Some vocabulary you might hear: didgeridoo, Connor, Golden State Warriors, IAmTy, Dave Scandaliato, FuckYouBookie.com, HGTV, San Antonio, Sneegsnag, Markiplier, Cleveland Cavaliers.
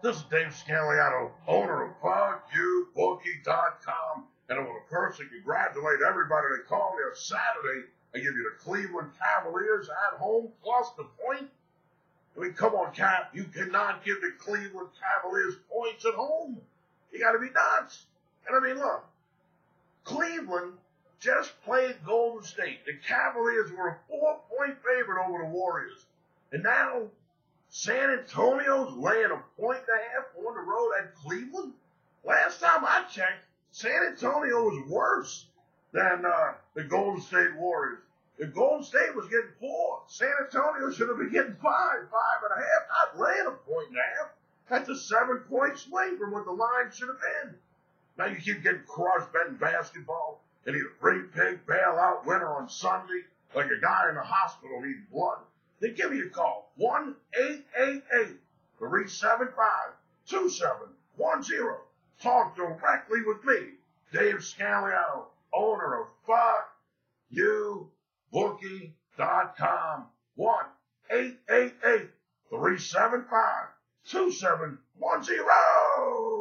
This is Dave Scandaliato, owner of FuckYouBookie.com, and I want to personally congratulate everybody that called me on Saturday. I give you the Cleveland Cavaliers at home plus the point. I mean, come on, Cap. You cannot give the Cleveland Cavaliers points at home. You got to be nuts. And I mean, look, Cleveland just played Golden State. The Cavaliers were a 4-point favorite over the Warriors. And now San Antonio's laying a 1.5 on the road at Cleveland? Last time I checked, San Antonio was worse than the Golden State Warriors. The Golden State was getting 4. San Antonio should have been getting 5, 5.5, not laying a 1.5. That's a 7-point swing from what the line should have been. Now you keep getting crushed betting basketball and need a free pig bailout winner on Sunday, like a guy in the hospital needing blood. Then give me a call, 1-888-375-2710. Talk directly with me, Dave Scandaliato, owner of FuckYouBookie.com. 1-888-375-2710.